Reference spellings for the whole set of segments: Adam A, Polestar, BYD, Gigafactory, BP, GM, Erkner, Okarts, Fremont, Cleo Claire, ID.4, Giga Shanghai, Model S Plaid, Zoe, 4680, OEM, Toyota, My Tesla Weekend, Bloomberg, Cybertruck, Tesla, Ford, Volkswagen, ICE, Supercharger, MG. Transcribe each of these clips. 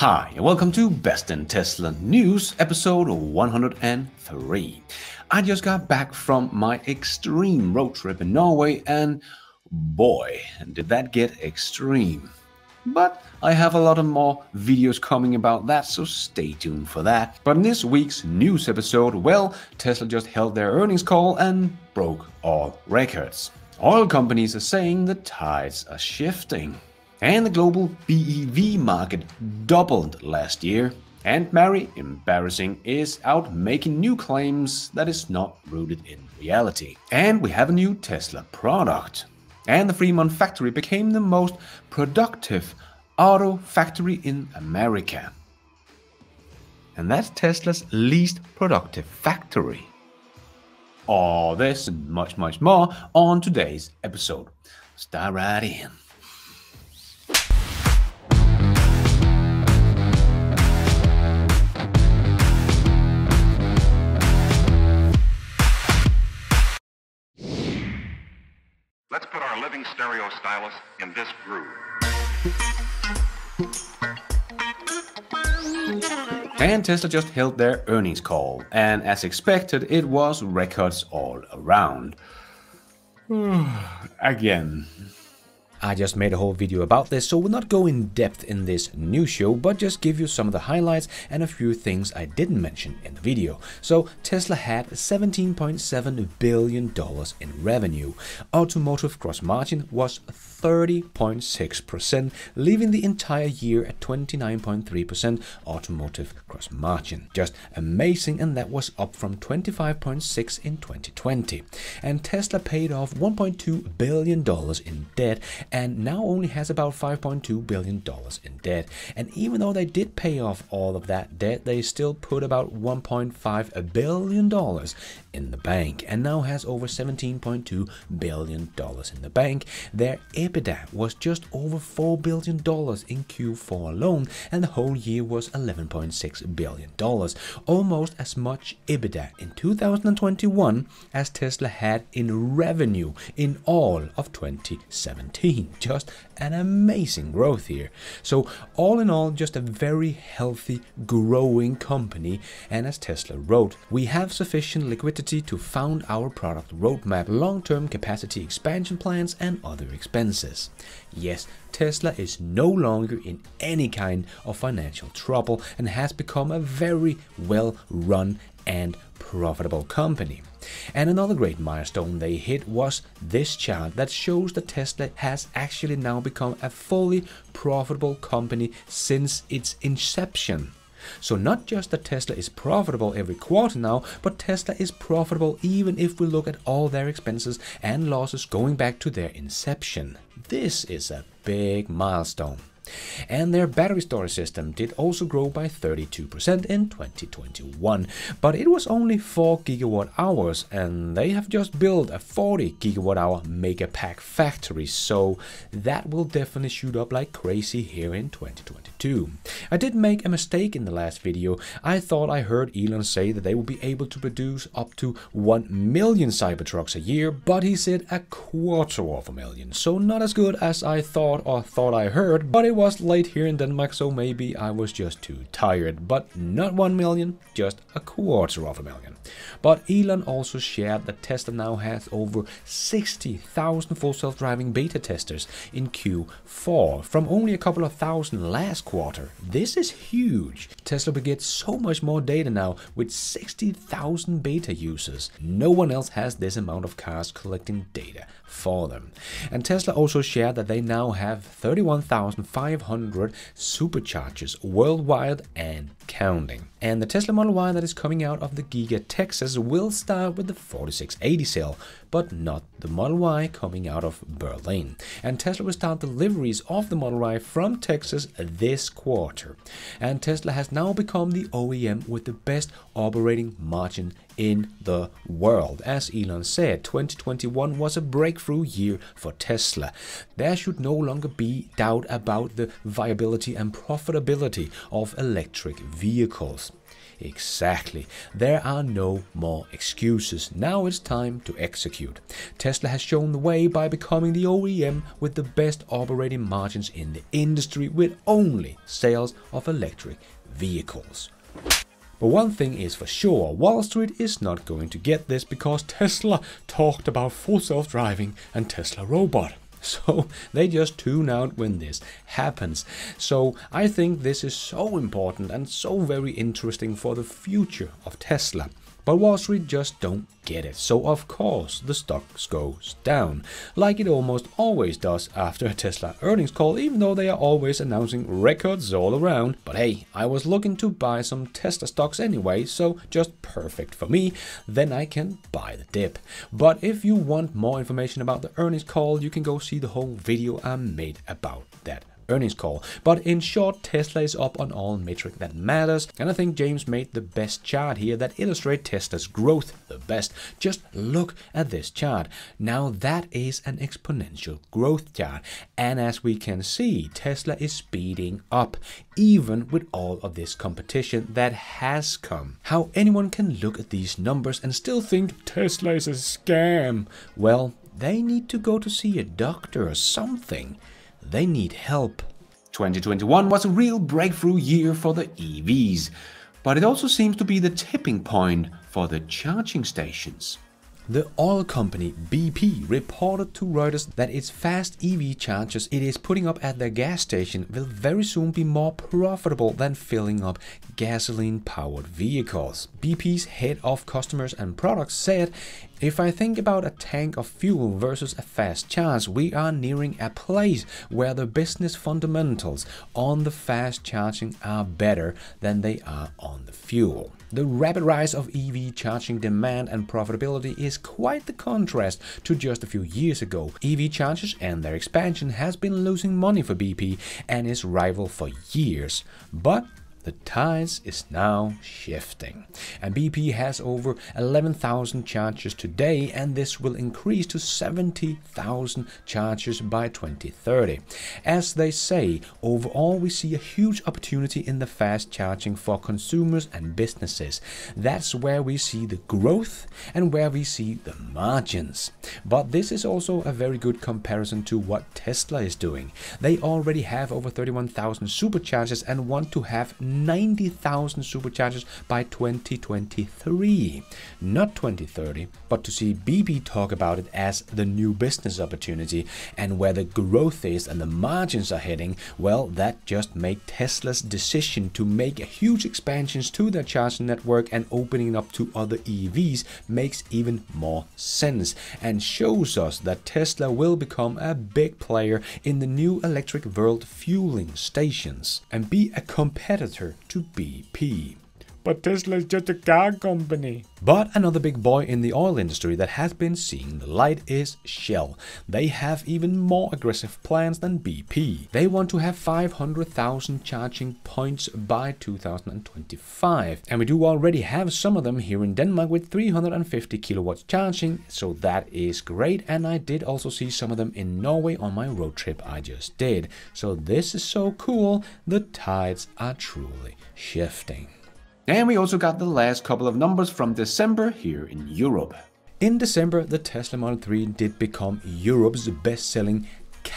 Hi, and welcome to Best in Tesla News, episode 103. I just got back from my extreme road trip in Norway, and boy, did that get extreme. But I have a lot of more videos coming about that, so stay tuned for that. But in this week's news episode, well, Tesla just held their earnings call and broke all records. Oil companies are saying the tides are shifting. And the global BEV market doubled last year. And Mary, embarrassing, is out making new claims that is not rooted in reality. And we have a new Tesla product. And the Fremont factory became the most productive auto factory in America. And that's Tesla's least productive factory. All this and much, much more on today's episode. Let's dive right in. Let's put our living stereo stylus in this groove. And Tesla just held their earnings call, and as expected, it was records all around. Again. I just made a whole video about this, so we'll not go in depth in this new show, but just give you some of the highlights and a few things I didn't mention in the video. So Tesla had $17.7 billion in revenue. Automotive gross margin was 30.6%, leaving the entire year at 29.3% automotive gross margin. Just amazing, and that was up from 25.6% in 2020. And Tesla paid off $1.2 billion in debt, and now only has about $5.2 billion in debt. And even though they did pay off all of that debt, they still put about $1.5 billion in the bank, and now has over $17.2 billion in the bank. Their EBITDA was just over $4 billion in Q4 alone, and the whole year was $11.6 billion. Almost as much EBITDA in 2021 as Tesla had in revenue in all of 2017. Just an amazing growth here. So all in all, just a very healthy, growing company. And as Tesla wrote, we have sufficient liquidity to fund our product roadmap, long-term capacity expansion plans, and other expenses. Yes, Tesla is no longer in any kind of financial trouble and has become a very well-run and profitable company. And another great milestone they hit was this chart that shows that Tesla has actually now become a fully profitable company since its inception. So not just that Tesla is profitable every quarter now, but Tesla is profitable even if we look at all their expenses and losses going back to their inception. This is a big milestone. And their battery storage system did also grow by 32% in 2021, but it was only 4 gigawatt hours, and they have just built a 40 gigawatt hour megapack factory, so that will definitely shoot up like crazy here in 2022. I did make a mistake in the last video. I thought I heard Elon say that they will be able to produce up to 1 million Cybertrucks a year, but he said a quarter of a million, so not as good as I thought I heard, but it was late here in Denmark, so maybe I was just too tired. But not 1 million, just a quarter of a million. But Elon also shared that Tesla now has over 60,000 full self-driving beta testers in Q4, from only a couple of thousand last quarter. This is huge. Tesla will get so much more data now with 60,000 beta users. No one else has this amount of cars collecting data for them. And Tesla also shared that they now have 31,500 superchargers worldwide and counting. And the Tesla Model Y that is coming out of the Giga Texas will start with the 4680 cell, but not the Model Y coming out of Berlin. And Tesla will start deliveries of the Model Y from Texas this quarter. And Tesla has now become the OEM with the best operating margin in the world. As Elon said, 2021 was a breakthrough year for Tesla. There should no longer be doubt about the viability and profitability of electric vehicles. Exactly. There are no more excuses. Now it's time to execute. Tesla has shown the way by becoming the OEM with the best operating margins in the industry with only sales of electric vehicles. But one thing is for sure, Wall Street is not going to get this because Tesla talked about full self-driving and Tesla robot. So they just tune out when this happens. So I think this is so important and so very interesting for the future of Tesla. But Wall Street just don't get it. So of course the stocks goes down, like it almost always does after a Tesla earnings call, even though they are always announcing records all around. But hey, I was looking to buy some Tesla stocks anyway, so just perfect for me. Then I can buy the dip. But if you want more information about the earnings call, you can go see the whole video I made about that earnings call. But in short, Tesla is up on all metric that matters, and I think James made the best chart here that illustrates Tesla's growth the best. Just look at this chart. Now that is an exponential growth chart, and as we can see, Tesla is speeding up even with all of this competition that has come. How anyone can look at these numbers and still think Tesla is a scam? Well, they need to go to see a doctor or something. They need help. 2021 was a real breakthrough year for the EVs, but it also seems to be the tipping point for the charging stations. The oil company BP reported to Reuters that its fast EV chargers it is putting up at their gas station will very soon be more profitable than filling up gasoline-powered vehicles. BP's head of customers and products said, "If I think about a tank of fuel versus a fast charge, we are nearing a place where the business fundamentals on the fast charging are better than they are on the fuel." The rapid rise of EV charging demand and profitability is quite the contrast to just a few years ago. EV chargers and their expansion has been losing money for BP and its rival for years. But the tide is now shifting, and BP has over 11,000 chargers today, and this will increase to 70,000 chargers by 2030. As they say, overall we see a huge opportunity in the fast charging for consumers and businesses. That's where we see the growth and where we see the margins. But this is also a very good comparison to what Tesla is doing. They already have over 31,000 superchargers and want to have 90,000 superchargers by 2023, not 2030, but to see BP talk about it as the new business opportunity and where the growth is and the margins are heading, well, that just made Tesla's decision to make huge expansions to their charging network and opening up to other EVs makes even more sense and shows us that Tesla will become a big player in the new electric world fueling stations and be a competitor to BP. But Tesla is just a car company. But another big boy in the oil industry that has been seeing the light is Shell. They have even more aggressive plans than BP. They want to have 500,000 charging points by 2025. And we do already have some of them here in Denmark with 350 kilowatts charging. So that is great. And I did also see some of them in Norway on my road trip I just did. So this is so cool. The tides are truly shifting. And we also got the last couple of numbers from December here in Europe. In December, the Tesla Model 3 did become Europe's best-selling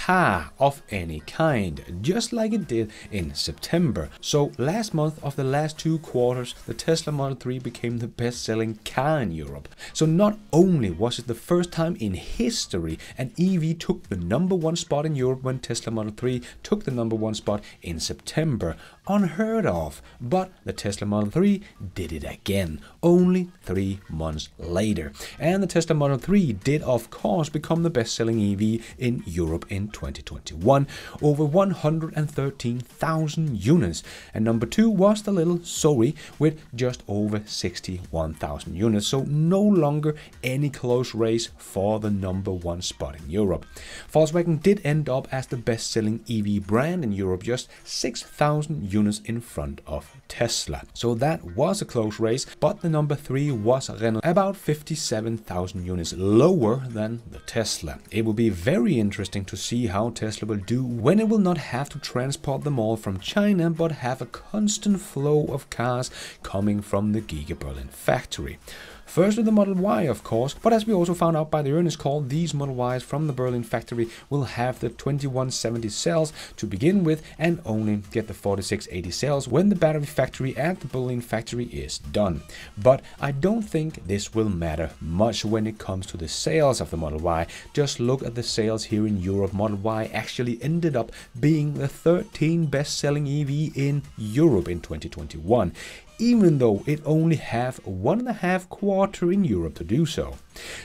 car of any kind, just like it did in September. So last month of the last two quarters, the Tesla Model 3 became the best-selling car in Europe. So not only was it the first time in history an EV took the #1 spot in Europe when Tesla Model 3 took the #1 spot in September. Unheard of, but the Tesla Model 3 did it again, only 3 months later. And the Tesla Model 3 did, of course, become the best-selling EV in Europe in 2021, over 113,000 units. And #2 was the little Zoe with just over 61,000 units, so no longer any close race for the #1 spot in Europe. Volkswagen did end up as the best-selling EV brand in Europe, just 6,000 units in front of Tesla. So that was a close race, but the #3 was Renault, about 57,000 units lower than the Tesla. It will be very interesting to see how Tesla will do when it will not have to transport them all from China, but have a constant flow of cars coming from the Giga Berlin factory. First with the Model Y, of course, but as we also found out by the earnings call, these Model Ys from the Berlin factory will have the 2170 cells to begin with and only get the 4680 cells when the battery factory at the Berlin factory is done. But I don't think this will matter much when it comes to the sales of the Model Y. Just look at the sales here in Europe. Model Y actually ended up being the 13th best-selling EV in Europe in 2021. Even though it only have 1.5 quarters in Europe to do so.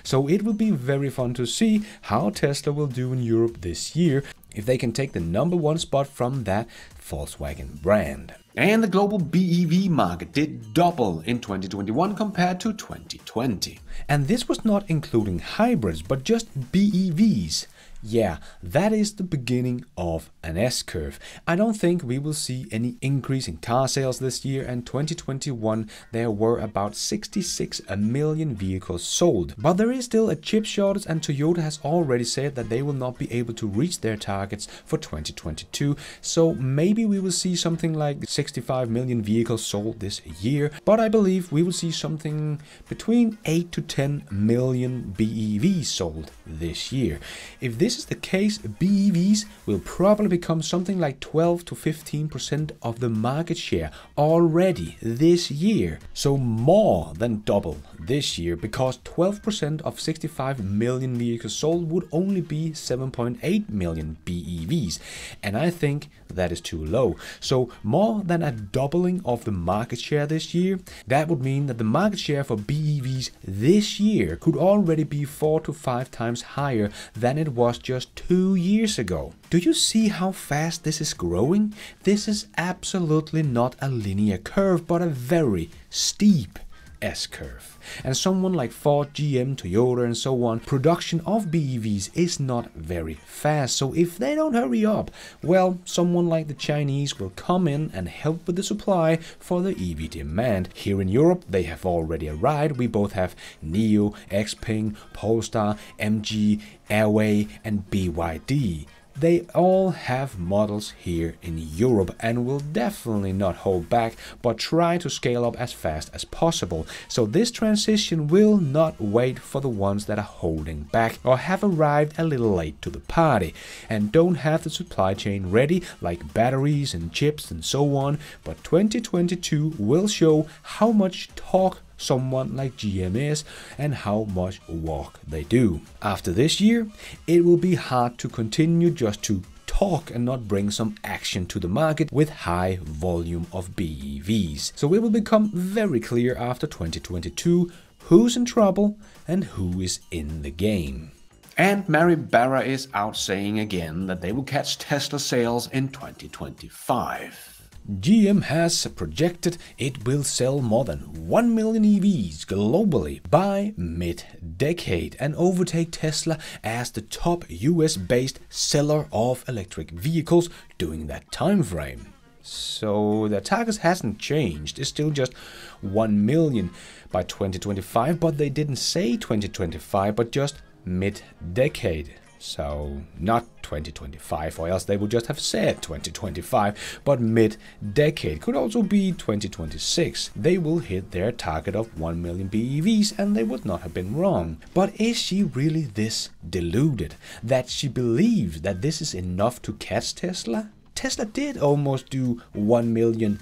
So it will be very fun to see how Tesla will do in Europe this year, if they can take the #1 spot from that Volkswagen brand. And the global BEV market did double in 2021 compared to 2020. And this was not including hybrids, but just BEVs. Yeah, that is the beginning of an S-curve. I don't think we will see any increase in car sales this year, and 2021 there were about 66 million vehicles sold. But there is still a chip shortage, and Toyota has already said that they will not be able to reach their targets for 2022. So maybe we will see something like 65 million vehicles sold this year. But I believe we will see something between 8 to 10 million BEVs sold this year. If this is the case, BEVs will probably become something like 12 to 15% of the market share already this year. So more than double this year, because 12% of 65 million vehicles sold would only be 7.8 million BEVs. And I think that is too low. So more than a doubling of the market share this year, that would mean that the market share for BEVs this year could already be 4 to 5 times higher than it was just 2 years ago. Do you see how fast this is growing? This is absolutely not a linear curve, but a very steep S-curve. And someone like Ford, GM, Toyota and so on, production of BEVs is not very fast. So if they don't hurry up, well, someone like the Chinese will come in and help with the supply for the EV demand. Here in Europe, they have already arrived. We both have NIO, Xpeng, Polestar, MG, Airway and BYD. They all have models here in Europe and will definitely not hold back, but try to scale up as fast as possible. So this transition will not wait for the ones that are holding back or have arrived a little late to the party and don't have the supply chain ready, like batteries and chips and so on. But 2022 will show how much talk someone like GM is and how much walk they do. After this year, it will be hard to continue just to talk and not bring some action to the market with high volume of BEVs. So it will become very clear after 2022 who's in trouble and who is in the game. And Mary Barra is out saying again that they will catch Tesla sales in 2025. GM has projected it will sell more than 1 million EVs globally by mid-decade and overtake Tesla as the top US-based seller of electric vehicles during that time frame. So their target hasn't changed, it's still just 1 million by 2025, but they didn't say 2025, but just mid-decade. So not 2025, or else they would just have said 2025, but mid-decade, could also be 2026. They will hit their target of 1 million BEVs and they would not have been wrong. But is she really this deluded that she believes that this is enough to catch Tesla? Tesla did almost do 1 million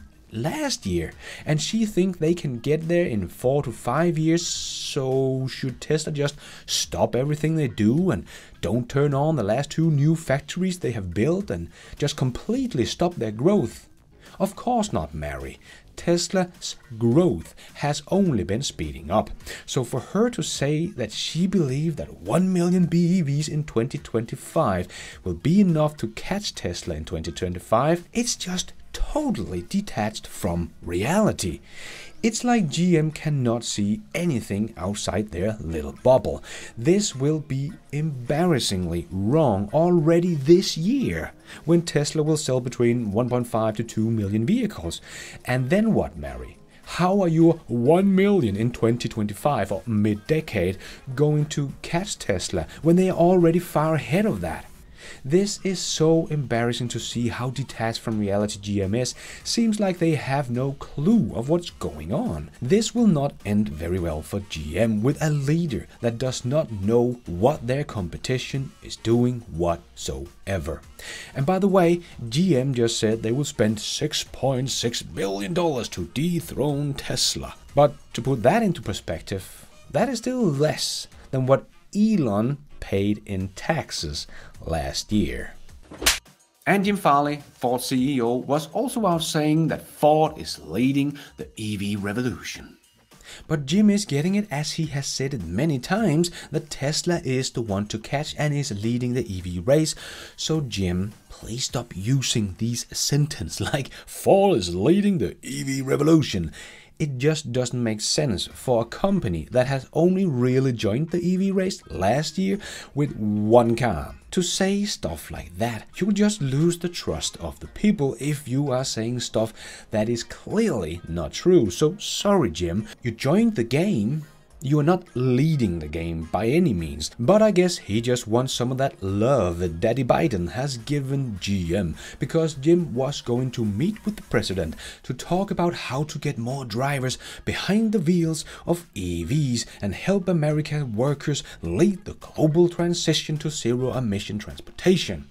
last year, and she thinks they can get there in 4 to 5 years. So should Tesla just stop everything they do and don't turn on the last 2 new factories they have built and just completely stop their growth? Of course not, Mary. Tesla's growth has only been speeding up. So for her to say that she believed that 1 million BEVs in 2025 will be enough to catch Tesla in 2025, it's just totally detached from reality. It's like GM cannot see anything outside their little bubble. This will be embarrassingly wrong already this year, when Tesla will sell between 1.5 to 2 million vehicles. And then what, Mary? How are your 1 million in 2025 or mid-decade going to catch Tesla when they are already far ahead of that? This is so embarrassing to see how detached from reality GM is. Seems like they have no clue of what's going on. This will not end very well for GM with a leader that does not know what their competition is doing whatsoever. And by the way, GM just said they will spend $6.6 billion to dethrone Tesla. But to put that into perspective, that is still less than what Elon paid in taxes last year. And Jim Farley, Ford CEO, was also out saying that Ford is leading the EV revolution. But Jim is getting it, as he has said it many times, that Tesla is the one to catch and is leading the EV race. So Jim, please stop using these sentences like Ford is leading the EV revolution. It just doesn't make sense for a company that has only really joined the EV race last year with one car. To say stuff like that, you will just lose the trust of the people if you are saying stuff that is clearly not true. So sorry Jim, you joined the game. You are not leading the game by any means, but I guess he just wants some of that love that Daddy Biden has given GM, because Jim was going to meet with the president to talk about how to get more drivers behind the wheels of EVs and help American workers lead the global transition to zero-emission transportation.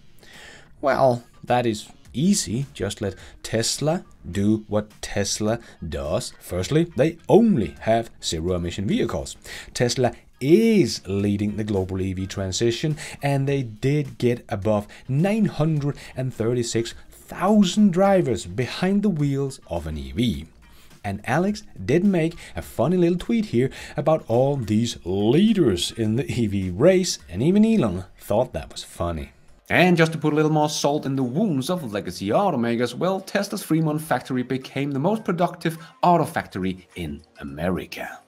Well, that is easy, just let Tesla do what Tesla does. Firstly, they only have zero-emission vehicles. Tesla is leading the global EV transition, and they did get above 936,000 drivers behind the wheels of an EV. And Alex did make a funny little tweet here about all these leaders in the EV race, and even Elon thought that was funny. And just to put a little more salt in the wounds of legacy automakers, well, Tesla's Fremont factory became the most productive auto factory in America.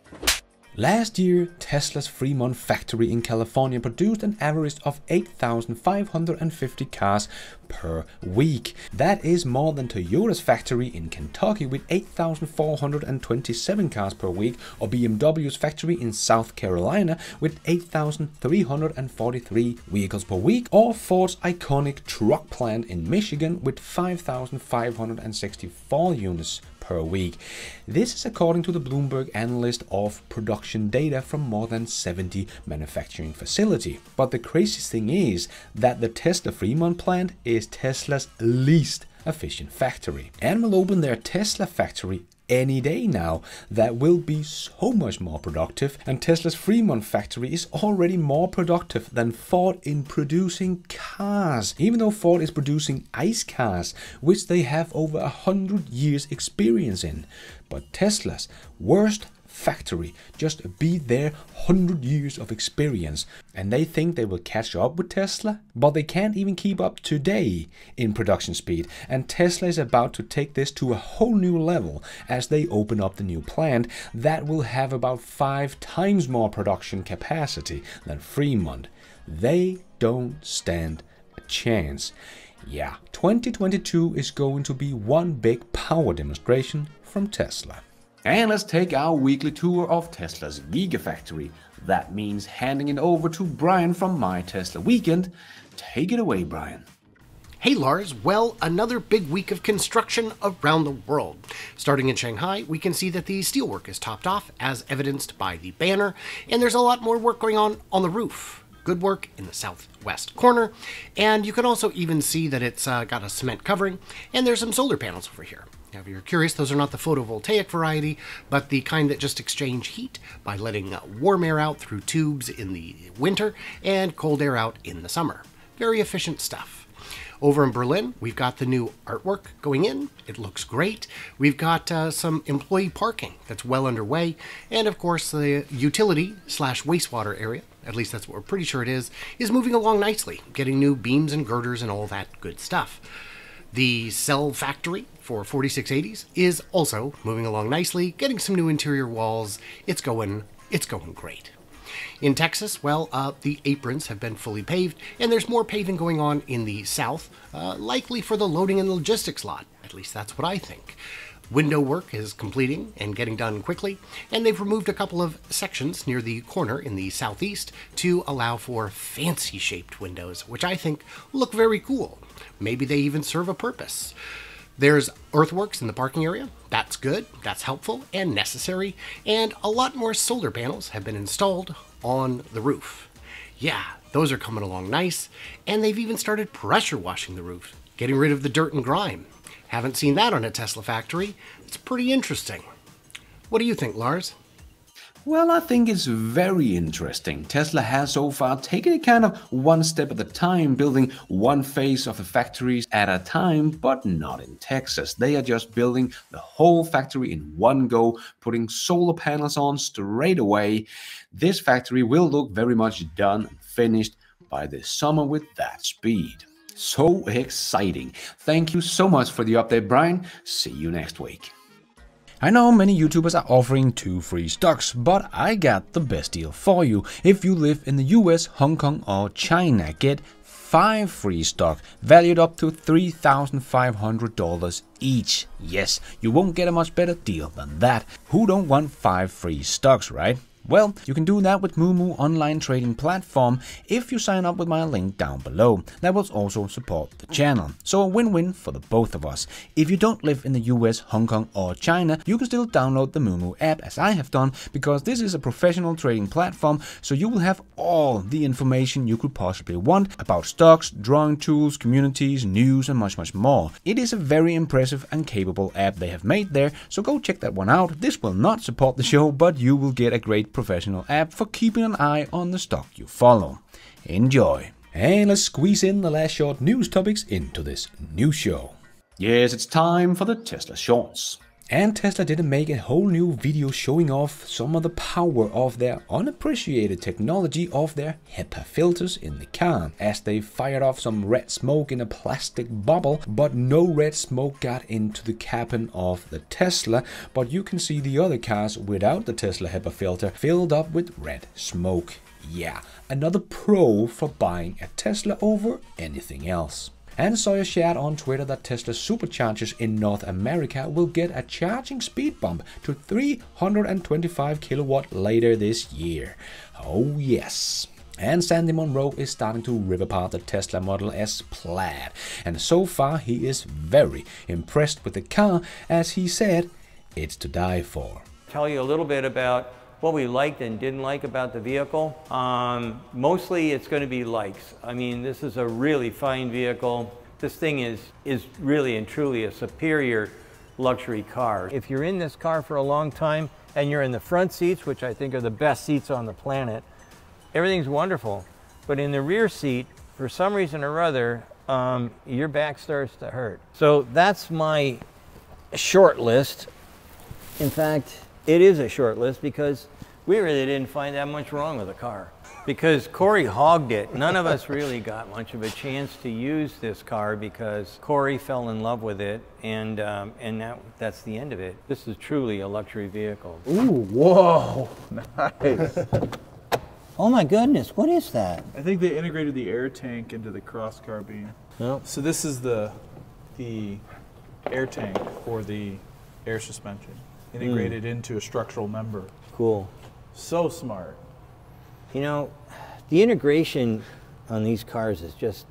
Last year, Tesla's Fremont factory in California produced an average of 8,550 cars per week. That is more than Toyota's factory in Kentucky with 8,427 cars per week, or BMW's factory in South Carolina with 8,343 vehicles per week, or Ford's iconic truck plant in Michigan with 5,564 units per week. This is according to the Bloomberg analyst of production data from more than 70 manufacturing facilities. But the craziest thing is that the Tesla Fremont plant is Tesla's least efficient factory, and will open their Tesla factory any day now that will be so much more productive. And Tesla's Fremont factory is already more productive than Ford in producing cars, even though Ford is producing ICE cars, which they have over 100 years experience in. But Tesla's worst factory just beat their 100 years of experience, and they think they will catch up with Tesla, but they can't even keep up today in production speed. And Tesla is about to take this to a whole new level as they open up the new plant that will have about 5 times more production capacity than Fremont. They don't stand a chance. Yeah, 2022 is going to be one big power demonstration from Tesla. And let's take our weekly tour of Tesla's Gigafactory. That means handing it over to Brian from My Tesla Weekend. Take it away, Brian. Hey, Lars. Well, another big week of construction around the world. Starting in Shanghai, we can see that the steelwork is topped off, as evidenced by the banner, and there's a lot more work going on the roof. Good work in the southwest corner, and you can also even see that it's got a cement covering, and there's some solar panels over here. Now, if you're curious, those are not the photovoltaic variety, but the kind that just exchange heat by letting warm air out through tubes in the winter and cold air out in the summer. Very efficient stuff. Over in Berlin, we've got the new artwork going in. It looks great. We've got some employee parking that's well underway. And of course, the utility/wastewater area, at least that's what we're pretty sure it is moving along nicely, getting new beams and girders and all that good stuff. The cell factory for 4680s is also moving along nicely, getting some new interior walls. It's going great. In Texas, well, the aprons have been fully paved, and there's more paving going on in the south, likely for the loading and logistics lot. At least that's what I think. Window work is completing and getting done quickly, and they've removed a couple of sections near the corner in the southeast to allow for fancy-shaped windows, which I think look very cool. Maybe they even serve a purpose. There's earthworks in the parking area. That's good, that's helpful and necessary, and a lot more solar panels have been installed on the roof. Yeah, those are coming along nice, and they've even started pressure washing the roof, getting rid of the dirt and grime. Haven't seen that on a Tesla factory. It's pretty interesting. What do you think, Lars? Well, I think it's very interesting. Tesla has so far taken it kind of one step at a time, building one phase of the factories at a time, but not in Texas. They are just building the whole factory in one go, putting solar panels on straight away. This factory will look very much done and finished by this summer with that speed. So exciting. Thank you so much for the update, Brian. See you next week. I know many YouTubers are offering 2 free stocks, but I got the best deal for you. If you live in the US, Hong Kong or China, get 5 free stock valued up to $3,500 each. Yes, you won't get a much better deal than that. Who don't want 5 free stocks, right? Well, you can do that with moomoo online trading platform if you sign up with my link down below. That will also support the channel. So a win-win for the both of us. If you don't live in the US, Hong Kong or China, you can still download the moomoo app as I have done, because this is a professional trading platform, so you will have all the information you could possibly want about stocks, drawing tools, communities, news and much, much more. It is a very impressive and capable app they have made there, so go check that one out. This will not support the show, but you will get a great professional app for keeping an eye on the stock you follow. Enjoy. And let's squeeze in the last short news topics into this new show. Yes, it's time for the Tesla Shorts. And Tesla did make a whole new video showing off some of the power of their unappreciated technology of their HEPA filters in the car, as they fired off some red smoke in a plastic bubble, but no red smoke got into the cabin of the Tesla, but you can see the other cars without the Tesla HEPA filter filled up with red smoke. Yeah, another pro for buying a Tesla over anything else. And Sawyer shared on Twitter that Tesla superchargers in North America will get a charging speed bump to 325 kilowatt later this year. Oh yes. And Sandy Monroe is starting to rip apart the Tesla Model S Plaid. And so far he is very impressed with the car, as he said, it's to die for. Tell you a little bit about what we liked and didn't like about the vehicle. Mostly it's going to be likes. I mean, this is a really fine vehicle. This thing is really and truly a superior luxury car. If you're in this car for a long time and you're in the front seats, which I think are the best seats on the planet, everything's wonderful. But in the rear seat, for some reason or other, your back starts to hurt. So that's my short list. In fact, it is a short list because we really didn't find that much wrong with the car. Because Corey hogged it. None of us really got much of a chance to use this car because Corey fell in love with it, and that's the end of it. This is truly a luxury vehicle. Ooh, whoa, nice. Oh my goodness, what is that? I think they integrated the air tank into the cross car beam. Yep. So this is the air tank for the air suspension. Integrated into a structural member. Cool. So smart. You know, the integration on these cars is just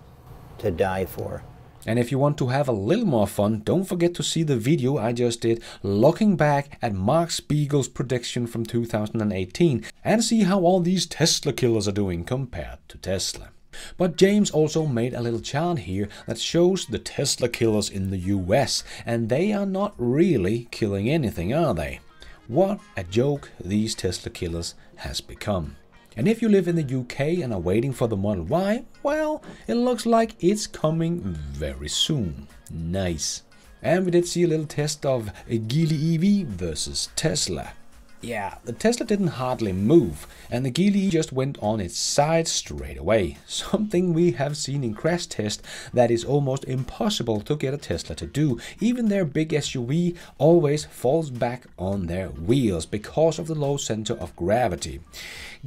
to die for. And if you want to have a little more fun, don't forget to see the video I just did looking back at Mark Spiegel's prediction from 2018 and see how all these Tesla killers are doing compared to Tesla. But James also made a little chart here that shows the Tesla killers in the US, and they are not really killing anything, are they? What a joke these Tesla killers has become. And if you live in the UK and are waiting for the Model Y, well, it looks like it's coming very soon. Nice. And we did see a little test of a Geely EV versus Tesla. Yeah, the Tesla didn't hardly move, and the Geely just went on its side straight away. Something we have seen in crash tests that is almost impossible to get a Tesla to do. Even their big SUV always falls back on their wheels because of the low center of gravity.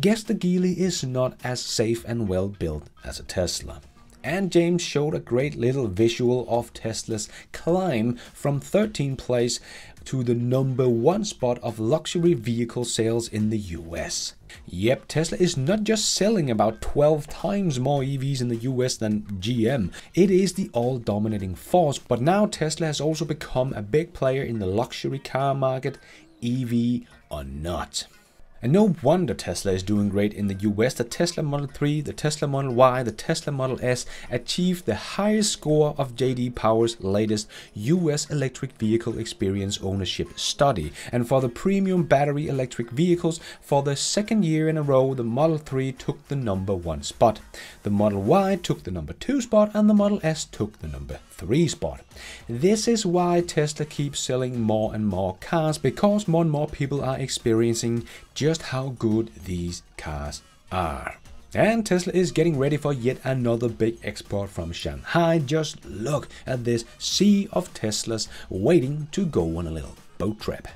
Guess the Geely is not as safe and well built as a Tesla. and James showed a great little visual of Tesla's climb from 13th place to the #1 spot of luxury vehicle sales in the US. Yep, Tesla is not just selling about 12 times more EVs in the US than GM. It is the all-dominating force, but now Tesla has also become a big player in the luxury car market, EV or not. And no wonder Tesla is doing great in the US. The Tesla Model 3, the Tesla Model Y, the Tesla Model S achieved the highest score of J.D. Power's latest US electric vehicle experience ownership study. And for the premium battery electric vehicles, for the second year in a row, the Model 3 took the #1 spot. The Model Y took the #2 spot, and the Model S took the #3 spot. This is why Tesla keeps selling more and more cars, because more and more people are experiencing just how good these cars are. And Tesla is getting ready for yet another big export from Shanghai. Just look at this sea of Teslas waiting to go on a little boat trip.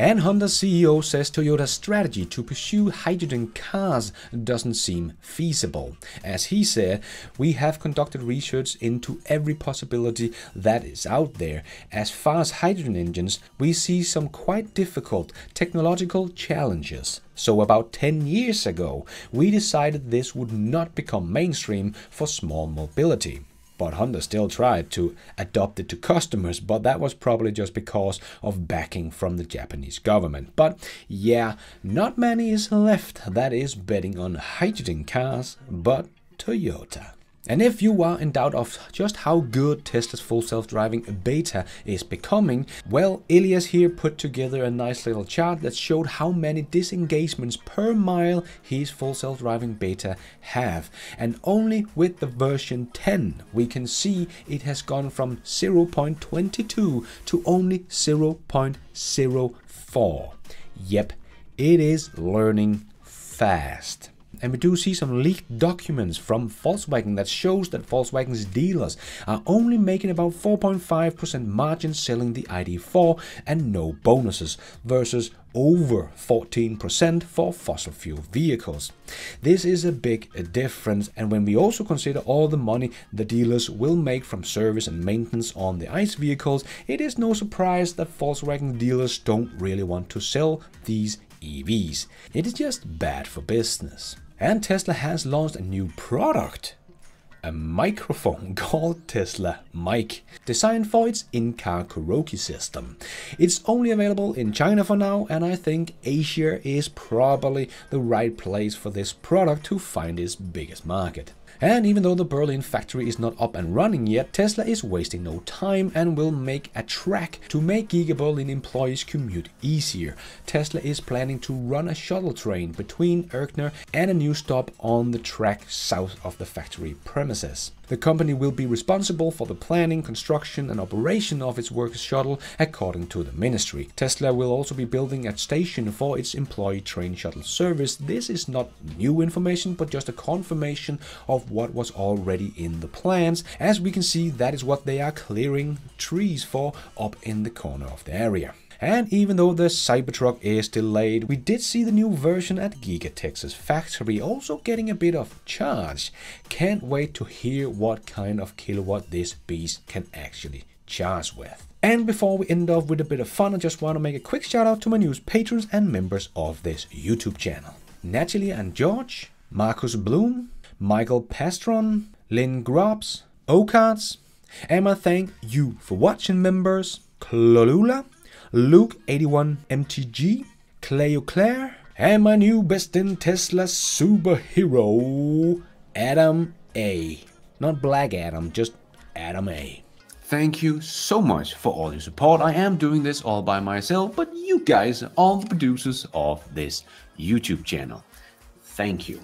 And Honda's CEO says Toyota's strategy to pursue hydrogen cars doesn't seem feasible. As he said, "We have conducted research into every possibility that is out there. As far as hydrogen engines, we see some quite difficult technological challenges. So about 10 years ago, we decided this would not become mainstream for small mobility." But Honda still tried to adopt it to customers, but that was probably just because of backing from the Japanese government. But yeah, not many is left that is betting on hydrogen cars, but Toyota. And if you are in doubt of just how good Tesla's full self-driving beta is becoming, well, Elias here put together a nice little chart that showed how many disengagements per mile his full self-driving beta have. And only with the version 10, we can see it has gone from 0.22 to only 0.04. Yep, it is learning fast. And we do see some leaked documents from Volkswagen that shows that Volkswagen's dealers are only making about 4.5% margin selling the ID.4 and no bonuses, versus over 14% for fossil fuel vehicles. This is a big difference, and when we also consider all the money the dealers will make from service and maintenance on the ICE vehicles, it is no surprise that Volkswagen dealers don't really want to sell these EVs. It is just bad for business. And Tesla has launched a new product, a microphone called Tesla Mic, designed for its in-car karaoke system. It's only available in China for now, and I think Asia is probably the right place for this product to find its biggest market. And even though the Berlin factory is not up and running yet, Tesla is wasting no time and will make a track to make Giga Berlin employees commute easier. Tesla is planning to run a shuttle train between Erkner and a new stop on the track south of the factory premises. The company will be responsible for the planning, construction and operation of its workers' shuttle, according to the ministry. Tesla will also be building a station for its employee train shuttle service. This is not new information, but just a confirmation of what was already in the plans. As we can see, that is what they are clearing trees for up in the corner of the area. And even though the Cybertruck is delayed, we did see the new version at Giga Texas factory also getting a bit of charge. Can't wait to hear what kind of kilowatt this beast can actually charge with. And before we end off with a bit of fun, I just want to make a quick shout out to my new patrons and members of this YouTube channel. Natalie and George, Marcus Bloom, Michael Pastron, Lynn Grobs, Okarts, and I thank you for watching members, Clolula, Luke81MTG, Cleo Claire, and my new Best in Tesla superhero, Adam A. Not Black Adam, just Adam A. Thank you so much for all your support. I am doing this all by myself, but you guys are all the producers of this YouTube channel. Thank you.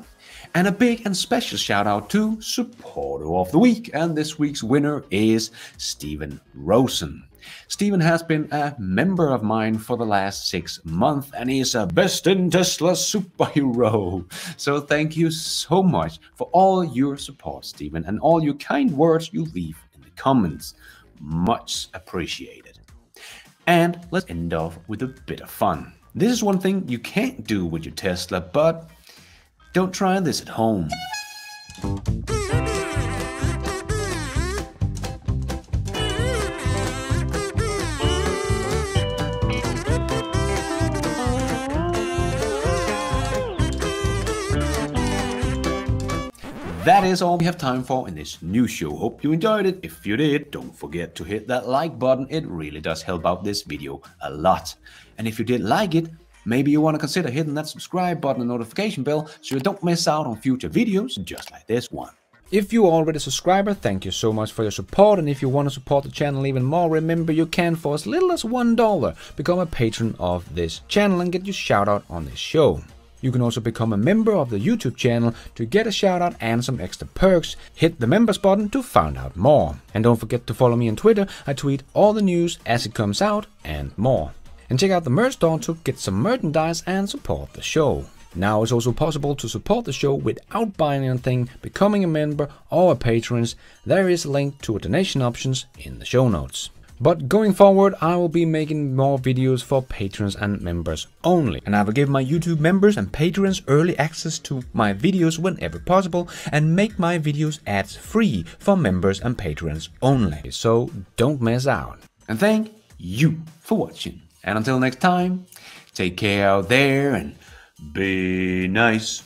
And a big and special shout out to Supporter of the Week. And this week's winner is Steven Rosen. Steven has been a member of mine for the last 6 months and is a Best in Tesla superhero. So thank you so much for all your support, Steven, and all your kind words you leave in the comments. Much appreciated. And let's end off with a bit of fun. This is one thing you can't do with your Tesla, but don't try this at home. that is all we have time for in this new show. Hope you enjoyed it. If you did, don't forget to hit that like button. It really does help out this video a lot. And if you did like it, maybe you want to consider hitting that subscribe button and notification bell so you don't miss out on future videos just like this one. If you're already a subscriber, thank you so much for your support, and if you want to support the channel even more, remember you can, for as little as $1, become a patron of this channel and get your shout out on this show. You can also become a member of the YouTube channel to get a shout out and some extra perks. Hit the members button to find out more. And don't forget to follow me on Twitter. I tweet all the news as it comes out and more. And check out the merch store to get some merchandise and support the show. Now it's also possible to support the show without buying anything, becoming a member or a patron. There is a link to donation options in the show notes. But going forward, I will be making more videos for patrons and members only. And I will give my YouTube members and patrons early access to my videos whenever possible and make my videos ads free for members and patrons only. So don't miss out. And thank you for watching. And until next time, take care out there and be nice.